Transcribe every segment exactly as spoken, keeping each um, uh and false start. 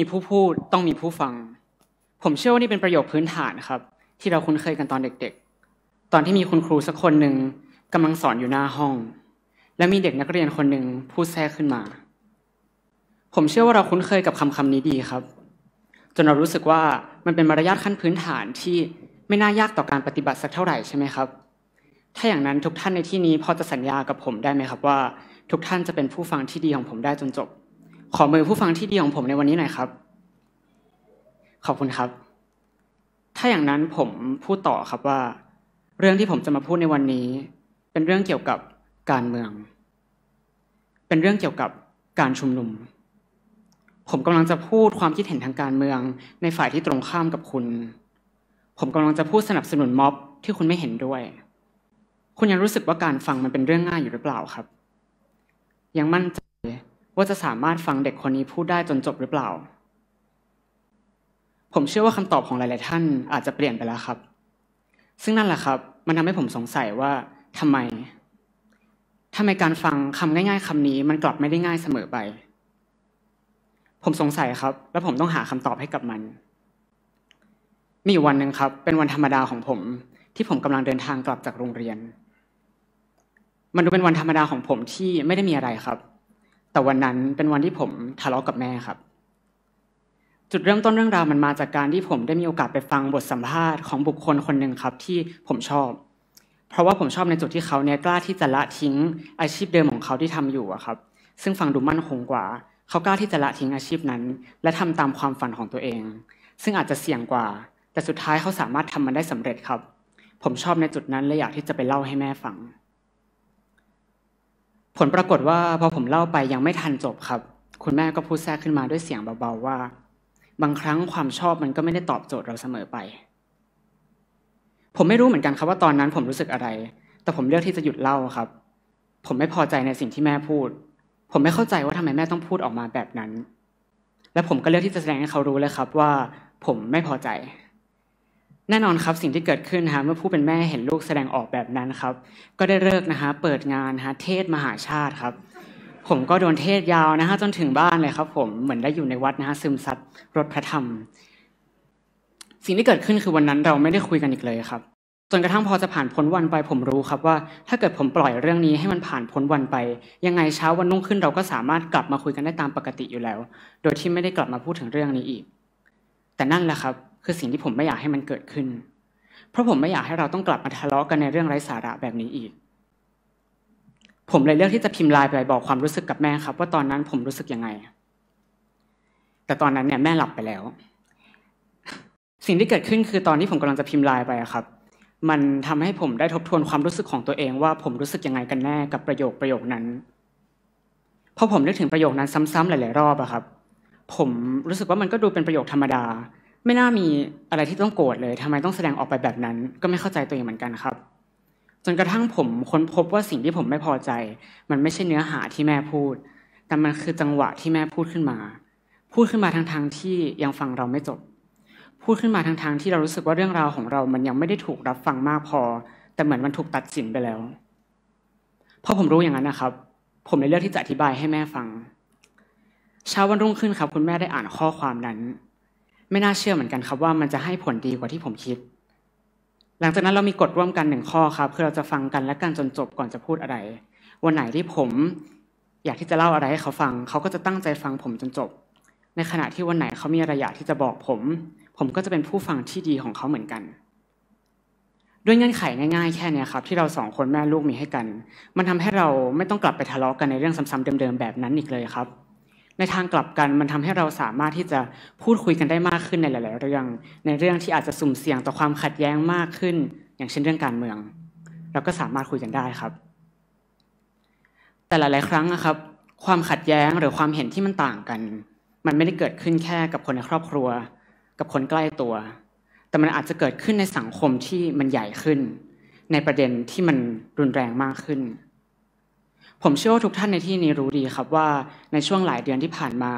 มีผู้พูดต้องมีผู้ฟังผมเชื่อว่านี่เป็นประโยคพื้นฐานครับที่เราคุ้นเคยกันตอนเด็กๆตอนที่มีคุณครูสักคนหนึ่งกำลังสอนอยู่หน้าห้องและมีเด็กนักเรียนคนหนึ่งพูดแทรกขึ้นมาผมเชื่อว่าเราคุ้นเคยกับคำคำนี้ดีครับจนเรารู้สึกว่ามันเป็นมารยาทขั้นพื้นฐานที่ไม่น่ายากต่อการปฏิบัติสักเท่าไหร่ใช่ไหมครับถ้าอย่างนั้นทุกท่านในที่นี้พอจะสัญญากับผมได้ไหมครับว่าทุกท่านจะเป็นผู้ฟังที่ดีของผมได้จนจบขอมือผู้ฟังที่ดีของผมในวันนี้หน่อยครับขอบคุณครับถ้าอย่างนั้นผมพูดต่อครับว่าเรื่องที่ผมจะมาพูดในวันนี้เป็นเรื่องเกี่ยวกับการเมืองเป็นเรื่องเกี่ยวกับการชุมนุมผมกำลังจะพูดความคิดเห็นทางการเมืองในฝ่ายที่ตรงข้ามกับคุณผมกำลังจะพูดสนับสนุนม็อบที่คุณไม่เห็นด้วยคุณยังรู้สึกว่าการฟังมันเป็นเรื่องง่ายอยู่หรือเปล่าครับยังมั่นใจว่าจะสามารถฟังเด็กคนนี้พูดได้จนจบหรือเปล่าผมเชื่อว่าคำตอบของหลายๆท่านอาจจะเปลี่ยนไปแล้วครับซึ่งนั่นแหละครับมันทำให้ผมสงสัยว่าทำไมทำไมการฟังคำง่ายๆคำนี้มันกลับไม่ได้ง่ายเสมอไปผมสงสัยครับแล้วผมต้องหาคำตอบให้กับมันมีอยู่วันหนึ่งครับเป็นวันธรรมดาของผมที่ผมกำลังเดินทางกลับจากโรงเรียนมันดูเป็นวันธรรมดาของผมที่ไม่ได้มีอะไรครับแต่วันนั้นเป็นวันที่ผมทะเลาะกับแม่ครับจุดเริ่มต้นเรื่องราวมันมาจากการที่ผมได้มีโอกาสไปฟังบทสัมภาษณ์ของบุคคลคนหนึ่งครับที่ผมชอบเพราะว่าผมชอบในจุดที่เขาเนี่ยกล้าที่จะละทิ้งอาชีพเดิมของเขาที่ทำอยู่อะครับซึ่งฟังดูมั่นคงกว่าเขากล้าที่จะละทิ้งอาชีพนั้นและทำตามความฝันของตัวเองซึ่งอาจจะเสี่ยงกว่าแต่สุดท้ายเขาสามารถทำมันได้สำเร็จครับผมชอบในจุดนั้นและอยากที่จะไปเล่าให้แม่ฟังผลปรากฏว่าพอผมเล่าไปยังไม่ทันจบครับคุณแม่ก็พูดแทรกขึ้นมาด้วยเสียงเบาๆว่าบางครั้งความชอบมันก็ไม่ได้ตอบโจทย์เราเสมอไปผมไม่รู้เหมือนกันครับว่าตอนนั้นผมรู้สึกอะไรแต่ผมเลือกที่จะหยุดเล่าครับผมไม่พอใจในสิ่งที่แม่พูดผมไม่เข้าใจว่าทำไมแม่ต้องพูดออกมาแบบนั้นและผมก็เลือกที่จะแสดงให้เขารู้เลยครับว่าผมไม่พอใจแน่นอนครับสิ่งที่เกิดขึ้นฮะเมื่อผู้เป็นแม่เห็นลูกแสดงออกแบบนั้นครับก็ได้เลิกนะฮะเปิดงานฮะเทศมหาชาติครับผมก็โดนเทศยาวนะฮะจนถึงบ้านเลยครับผมเหมือนได้อยู่ในวัดนะฮะซึมซับรสพระธรรมสิ่งที่เกิดขึ้นคือวันนั้นเราไม่ได้คุยกันอีกเลยครับจนกระทั่งพอจะผ่านพ้นวันไปผมรู้ครับว่าถ้าเกิดผมปล่อยเรื่องนี้ให้มันผ่านพ้นวันไปยังไงเช้าวันรุ่งขึ้นเราก็สามารถกลับมาคุยกันได้ตามปกติอยู่แล้วโดยที่ไม่ได้กลับมาพูดถึงเรื่องนี้อีกแต่นั่นแหละครับคือสิ่งที่ผมไม่อยากให้มันเกิดขึ้นเพราะผมไม่อยากให้เราต้องกลับมาทะเลาะกันในเรื่องไร้สาระแบบนี้อีกผมเลยเลือกที่จะพิมพ์ไลน์ไปบอกความรู้สึกกับแม่ครับว่าตอนนั้นผมรู้สึกยังไงแต่ตอนนั้นเนี่ยแม่หลับไปแล้วสิ่งที่เกิดขึ้นคือตอนที่ผมกำลังจะพิมพ์ไลน์ไปครับมันทำให้ผมได้ทบทวนความรู้สึกของตัวเองว่าผมรู้สึกยังไงกันแน่กับประโยคประโยคนั้นพอผมนึกถึงประโยคนั้นซ้ำๆหลายๆรอบอะครับผมรู้สึกว่ามันก็ดูเป็นประโยคธรรมดาไม่น่ามีอะไรที่ต้องโกรธเลยทำไมต้องแสดงออกไปแบบนั้นก็ไม่เข้าใจตัวเองเหมือนกันครับจนกระทั่งผมค้นพบว่าสิ่งที่ผมไม่พอใจมันไม่ใช่เนื้อหาที่แม่พูดแต่มันคือจังหวะที่แม่พูดขึ้นมาพูดขึ้นมาทั้งๆที่ยังฟังเราไม่จบพูดขึ้นมาทั้งๆที่เรารู้สึกว่าเรื่องราวของเรามันยังไม่ได้ถูกรับฟังมากพอแต่เหมือนมันถูกตัดสินไปแล้วพอผมรู้อย่างนั้นนะครับผมเลยเลือกที่จะอธิบายให้แม่ฟังเช้าวันรุ่งขึ้นครับคุณแม่ได้อ่านข้อความนั้นไม่น่าเชื่อเหมือนกันครับว่ามันจะให้ผลดีกว่าที่ผมคิดหลังจากนั้นเรามีกฎร่วมกันหนึ่งข้อครับคือเราจะฟังกันและกันจนจบก่อนจะพูดอะไรวันไหนที่ผมอยากที่จะเล่าอะไรให้เขาฟังเขาก็จะตั้งใจฟังผมจนจบในขณะที่วันไหนเขามีอะไรอยากที่จะบอกผมผมก็จะเป็นผู้ฟังที่ดีของเขาเหมือนกันด้วยเงื่อนไขง่ายๆแค่นี้ครับที่เราสองคนแม่ลูกมีให้กันมันทำให้เราไม่ต้องกลับไปทะเลาะกันในเรื่องซ้ำๆเดิมๆแบบนั้นอีกเลยครับในทางกลับกันมันทำให้เราสามารถที่จะพูดคุยกันได้มากขึ้นในหลายๆเรื่องในเรื่องที่อาจจะสุ่มเสี่ยงต่อความขัดแย้งมากขึ้นอย่างเช่นเรื่องการเมืองเราก็สามารถคุยกันได้ครับแต่หลายๆครั้งนะครับความขัดแย้งหรือความเห็นที่มันต่างกันมันไม่ได้เกิดขึ้นแค่กับคนในครอบครัวกับคนใกล้ตัวแต่มันอาจจะเกิดขึ้นในสังคมที่มันใหญ่ขึ้นในประเด็นที่มันรุนแรงมากขึ้นผมเชื่อว่าทุกท่านในที่นี้รู้ดีครับว่าในช่วงหลายเดือนที่ผ่านมา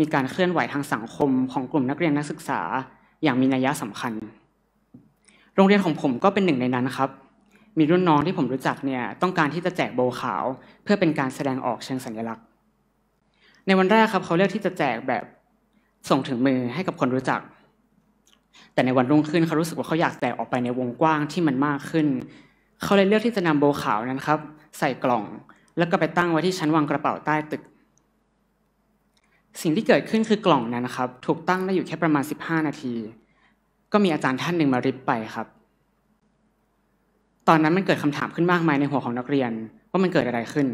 มีการเคลื่อนไหวทางสังคมของกลุ่มนักเรียนนักศึกษาอย่างมีนัยสำคัญโรงเรียนของผมก็เป็นหนึ่งในนั้นครับมีรุ่นน้องที่ผมรู้จักเนี่ยต้องการที่จะแจกโบว์ขาวเพื่อเป็นการแสดงออกเชิงสัญลักษณ์ในวันแรกครับเขาเลือกที่จะแจกแบบ ส่งถึงมือให้กับคนรู้จักแต่ในวันรุ่งขึ้นเขารู้สึกว่าเขาอยากแตกออกไปในวงกว้างที่มันมากขึ้นเขาเลยเลือกที่จะนำโบขาวนั้นครับใส่กล่องแล้วก็ไปตั้งไว้ที่ชั้นวางกระเป๋าใต้ตึกสิ่งที่เกิดขึ้นคือกล่องนั้นนะครับถูกตั้งได้อยู่แค่ประมาณสิบห้านาทีก็มีอาจารย์ท่านหนึ่งมาริบไปครับตอนนั้นมันเกิดคำถามขึ้นมากมายในหัวของนักเรียนว่ามันเกิดอะไรขึ้น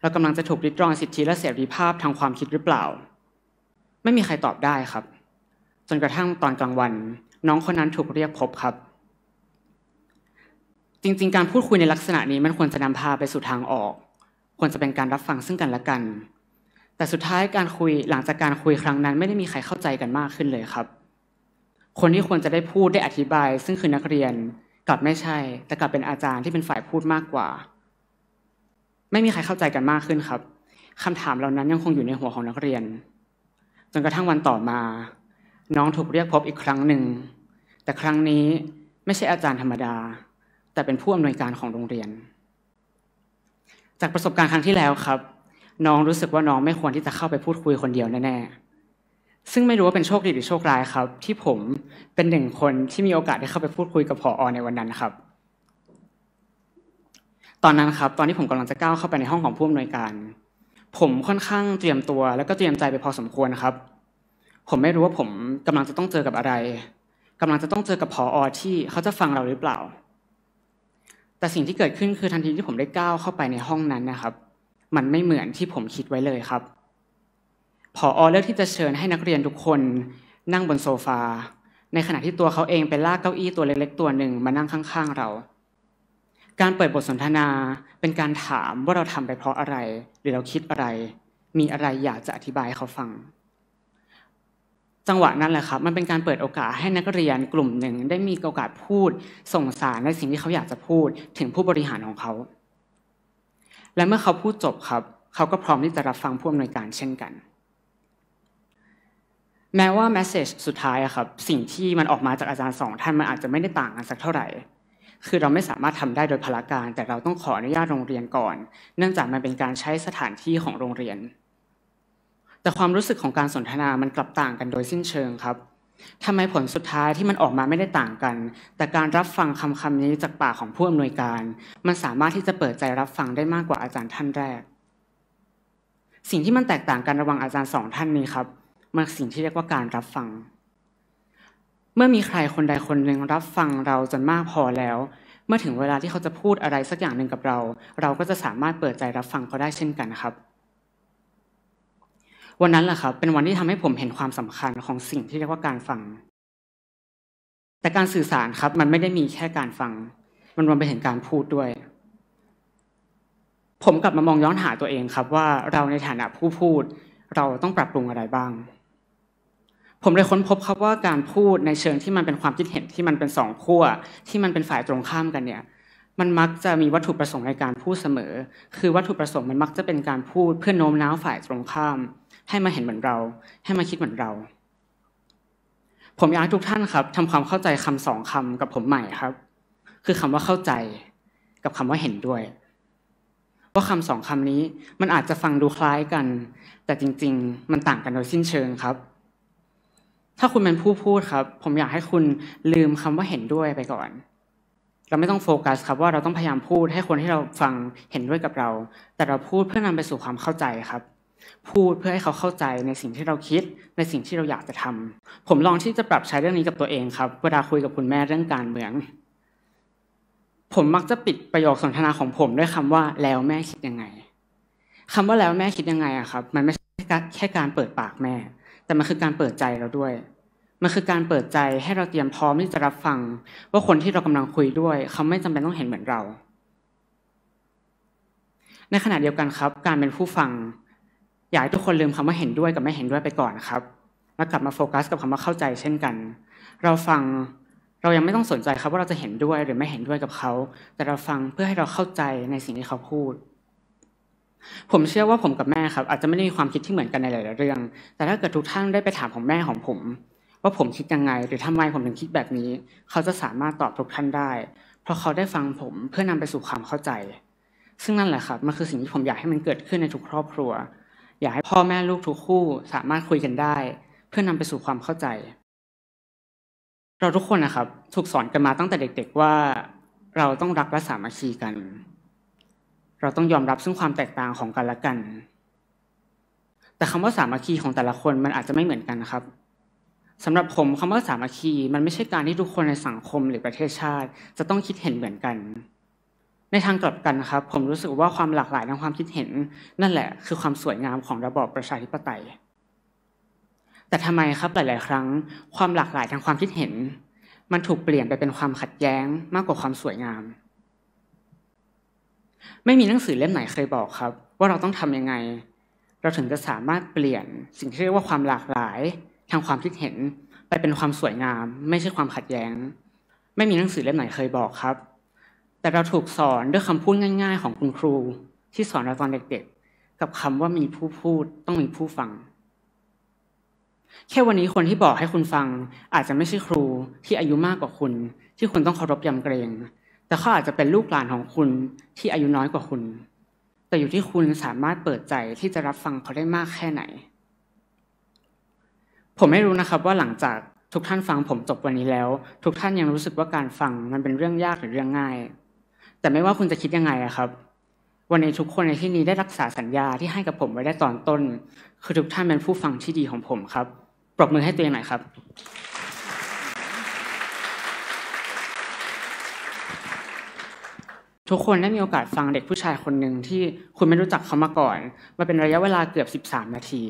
เรากำลังจะถูกริดรอนสิทธิและเสรีภาพทางความคิดหรือเปล่าไม่มีใครตอบได้ครับจนกระทั่งตอนกลางวันน้องคนนั้นถูกเรียกพบครับจริงๆการพูดคุยในลักษณะนี้มันควรจะนำพาไปสู่ทางออกควรจะเป็นการรับฟังซึ่งกันและกันแต่สุดท้ายการคุยหลังจากการคุยครั้งนั้นไม่ได้มีใครเข้าใจกันมากขึ้นเลยครับคนที่ควรจะได้พูดได้อธิบายซึ่งคือนักเรียนกลับไม่ใช่แต่กลับเป็นอาจารย์ที่เป็นฝ่ายพูดมากกว่าไม่มีใครเข้าใจกันมากขึ้นครับคำถามเหล่านั้นยังคงอยู่ในหัวของนักเรียนจนกระทั่งวันต่อมาน้องถูกเรียกพบอีกครั้งหนึ่งแต่ครั้งนี้ไม่ใช่อาจารย์ธรรมดาแต่เป็นผู้อำนวยการของโรงเรียนจากประสบการณ์ครั้งที่แล้วครับน้องรู้สึกว่าน้องไม่ควรที่จะเข้าไปพูดคุยคนเดียวแน่ๆซึ่งไม่รู้ว่าเป็นโชคดีหรือโชคร้ายครับที่ผมเป็นหนึ่งคนที่มีโอกาสได้เข้าไปพูดคุยกับผอ.ในวันนั้นครับตอนนั้นครับตอนที่ผมกำลังจะก้าวเข้าไปในห้องของผู้อำนวยการผมค่อนข้างเตรียมตัวและก็เตรียมใจไปพอสมควรครับผมไม่รู้ว่าผมกำลังจะต้องเจอกับอะไรกำลังจะต้องเจอกับผอ.ที่เขาจะฟังเราหรือเปล่าแต่สิ่งที่เกิดขึ้นคือทันทีที่ผมได้ก้าวเข้าไปในห้องนั้นนะครับมันไม่เหมือนที่ผมคิดไว้เลยครับผอ.เลือกที่จะเชิญให้นักเรียนทุกคนนั่งบนโซฟาในขณะที่ตัวเขาเองไปลากเก้าอี้ตัวเล็กๆตัวหนึ่งมานั่งข้างๆเราการเปิดบทสนทนาเป็นการถามว่าเราทำไปเพราะอะไรหรือเราคิดอะไรมีอะไรอยากจะอธิบายให้เขาฟังจังหวะนั้นแหละครับมันเป็นการเปิดโอกาสให้นักเรียนกลุ่มหนึ่งได้มีโอกาสพูดส่งสารในสิ่งที่เขาอยากจะพูดถึงผู้บริหารของเขาและเมื่อเขาพูดจบครับเขาก็พร้อมที่จะรับฟังผู้อำนวยการเช่นกันแม้ว่าแมสเซจสุดท้ายครับสิ่งที่มันออกมาจากอาจารย์สองท่านมันอาจจะไม่ได้ต่างกันสักเท่าไหร่คือเราไม่สามารถทำได้โดยพละการแต่เราต้องขออนุญาตโรงเรียนก่อนเนื่องจากมันเป็นการใช้สถานที่ของโรงเรียนแต่ความรู้สึกของการสนทนามันกลับต่างกันโดยสิ้นเชิงครับทำไมผลสุดท้ายที่มันออกมาไม่ได้ต่างกันแต่การรับฟังคำคำนี้จากปากของผู้อำนวยการมันสามารถที่จะเปิดใจรับฟังได้มากกว่าอาจารย์ท่านแรกสิ่งที่มันแตกต่างกันระหว่างอาจารย์สองท่านนี้ครับมันสิ่งที่เรียกว่าการรับฟังเมื่อมีใครคนใดคนหนึ่งรับฟังเราจนมากพอแล้วเมื่อถึงเวลาที่เขาจะพูดอะไรสักอย่างหนึ่งกับเราเราก็จะสามารถเปิดใจรับฟังเขาได้เช่นกันครับวันนั้นแหละครับเป็นวันที่ทำให้ผมเห็นความสำคัญของสิ่งที่เรียกว่าการฟังแต่การสื่อสารครับมันไม่ได้มีแค่การฟังมันรวมไปถึงการพูดด้วยผมกลับมามองย้อนหาตัวเองครับว่าเราในฐานะผู้พูดเราต้องปรับปรุงอะไรบ้างผมเลยค้นพบครับว่าการพูดในเชิงที่มันเป็นความคิดเห็นที่มันเป็นสองขั้วที่มันเป็นฝ่ายตรงข้ามกันเนี่ยมันมักจะมีวัตถุประสงค์ในการพูดเสมอคือวัตถุประสงค์มันมักจะเป็นการพูดเพื่อโน้มน้าวฝ่ายตรงข้ามให้มาเห็นเหมือนเราให้มาคิดเหมือนเราผมอยากให้ทุกท่านครับทำความเข้าใจคำสองคำกับผมใหม่ครับคือคำว่าเข้าใจกับคำว่าเห็นด้วยว่าคำสองคำนี้มันอาจจะฟังดูคล้ายกันแต่จริงๆมันต่างกันโดยสิ้นเชิงครับถ้าคุณเป็นผู้พูดครับผมอยากให้คุณลืมคำว่าเห็นด้วยไปก่อนเราไม่ต้องโฟกัสครับว่าเราต้องพยายามพูดให้คนที่เราฟังเห็นด้วยกับเราแต่เราพูดเพื่อนำไปสู่ความเข้าใจครับพูดเพื่อให้เขาเข้าใจในสิ่งที่เราคิดในสิ่งที่เราอยากจะทำผมลองที่จะปรับใช้เรื่องนี้กับตัวเองครับเวลาคุยกับคุณแม่เรื่องการเมืองผมมักจะปิดประโยคสนทนาของผมด้วยคำว่าแล้วแม่คิดยังไงคำว่าแล้วแม่คิดยังไงอะครับมันไม่ใช่แค่การเปิดปากแม่แต่มันคือการเปิดใจเราด้วยมันคือการเปิดใจให้เราเตรียมพร้อมที่จะรับฟังว่าคนที่เรากำลังคุยด้วยเขาไม่จำเป็นต้องเห็นเหมือนเราในขณะเดียวกันครับการเป็นผู้ฟังอยากให้ทุกคนลืมคำว่าเห็นด้วยกับไม่เห็นด้วยไปก่อนครับแล้วกลับมาโฟกัสกับคำว่าเข้าใจเช่นกันเราฟังเรายังไม่ต้องสนใจครับว่าเราจะเห็นด้วยหรือไม่เห็นด้วยกับเขาแต่เราฟังเพื่อให้เราเข้าใจในสิ่งที่เขาพูดผมเชื่อว่าผมกับแม่ครับอาจจะไม่ได้มีความคิดที่เหมือนกันในหลายๆเรื่องแต่ถ้าเกิดทุกท่านได้ไปถามของแม่ของผมว่าผมคิดยังไงหรือทำไมผมถึงคิดแบบนี้เขาจะสามารถตอบทุกท่านได้เพราะเขาได้ฟังผมเพื่อนำไปสู่ความเข้าใจซึ่งนั่นแหละครับมันคือสิ่งที่ผมอยากให้มันเกิดขึ้นในทุกครอบครัวอยากให้พ่อแม่ลูกทุกคู่สามารถคุยกันได้ พื่อนำไปสู่ความเข้าใจเราทุกคนนะครับถูกสอนกันมาตั้งแต่เด็กๆว่าเราต้องรักและสามัคคีกันเราต้องยอมรับซึ่งความแตกต่างของกันและกันแต่คำว่าสามัคคีของแต่ละคนมันอาจจะไม่เหมือนกันนะครับสำหรับผมคำว่าสามัคคีมันไม่ใช่การที่ทุกคนในสังคมหรือประเทศชาติจะต้องคิดเห็นเหมือนกันในทางกลับกันนะครับผมรู้สึกว่าความหลากหลายทางความคิดเห็นนั่นแหละคือความสวยงามของระบอบประชาธิปไตยแต่ทำไมครับหลายๆครั้งความหลากหลายทางความคิดเห็นมันถูกเปลี่ยนไปเป็นความขัดแย้งมากกว่าความสวยงามไม่มีหนังสือเล่มไหนเคยบอกครับว่าเราต้องทำยังไงเราถึงจะสามารถเปลี่ยนสิ่งที่เรียกว่าความหลากหลายทางความคิดเห็นไปเป็นความสวยงามไม่ใช่ความขัดแย้งไม่มีหนังสือเล่มไหนเคยบอกครับแต่เราถูกสอนด้วยคำพูดง่ายๆของคุณครูที่สอนเราตอนเด็กๆกับคำว่ามีผู้พูดต้องมีผู้ฟังแค่วันนี้คนที่บอกให้คุณฟังอาจจะไม่ใช่ครูที่อายุมากกว่าคุณที่คุณต้องเคารพยำเกรงแต่เขาอาจจะเป็นลูกหลานของคุณที่อายุน้อยกว่าคุณแต่อยู่ที่คุณสามารถเปิดใจที่จะรับฟังเขาได้มากแค่ไหนผมไม่รู้นะครับว่าหลังจากทุกท่านฟังผมจบวันนี้แล้วทุกท่านยังรู้สึกว่าการฟังมันเป็นเรื่องยากหรือเรื่องง่ายแต่ไม่ว่าคุณจะคิดยังไงอะครับวันนี้ทุกคนในที่นี้ได้รักษาสัญญาที่ให้กับผมไว้ได้ตอนต้นคือทุกท่านเป็นผู้ฟังที่ดีของผมครับปรบมือให้ตัวเองหน่อยครับทุกคนได้มีโอกาสฟังเด็กผู้ชายคนหนึ่งที่คุณไม่รู้จักเขามาก่อนมาเป็นระยะเวลาเกือบสิบสามนาที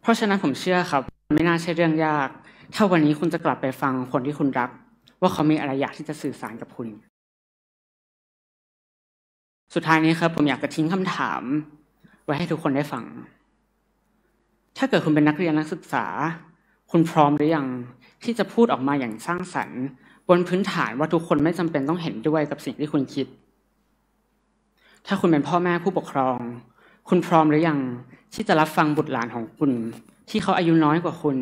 เพราะฉะนั้นผมเชื่อครับไม่น่าใช่เรื่องยากถ้าวันนี้คุณจะกลับไปฟังคนที่คุณรักว่าเขามีอะไรอยากที่จะสื่อสารกับคุณสุดท้ายนี้ครับผมอยากจะทิ้งคำถามไว้ให้ทุกคนได้ฟังถ้าเกิดคุณเป็นนักเรียนนักศึกษาคุณพร้อมหรือยังที่จะพูดออกมาอย่างสร้างสรรค์บนพื้นฐานว่าทุกคนไม่จำเป็นต้องเห็นด้วยกับสิ่งที่คุณคิดถ้าคุณเป็นพ่อแม่ผู้ปกครองคุณพร้อมหรือยังที่จะรับฟังบุตรหลานของคุณที่เขาอายุน้อยกว่าคุณ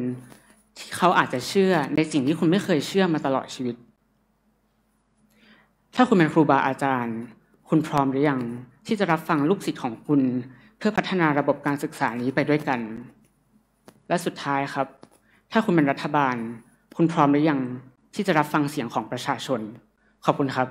ที่เขาอาจจะเชื่อในสิ่งที่คุณไม่เคยเชื่อมาตลอดชีวิตถ้าคุณเป็นครูบาอาจารย์คุณพร้อมหรือยังที่จะรับฟังลูกศิษย์ของคุณเพื่อพัฒนาระบบการศึกษานี้ไปด้วยกันและสุดท้ายครับถ้าคุณเป็นรัฐบาลคุณพร้อมหรือยังที่จะรับฟังเสียงของประชาชนขอบคุณครับ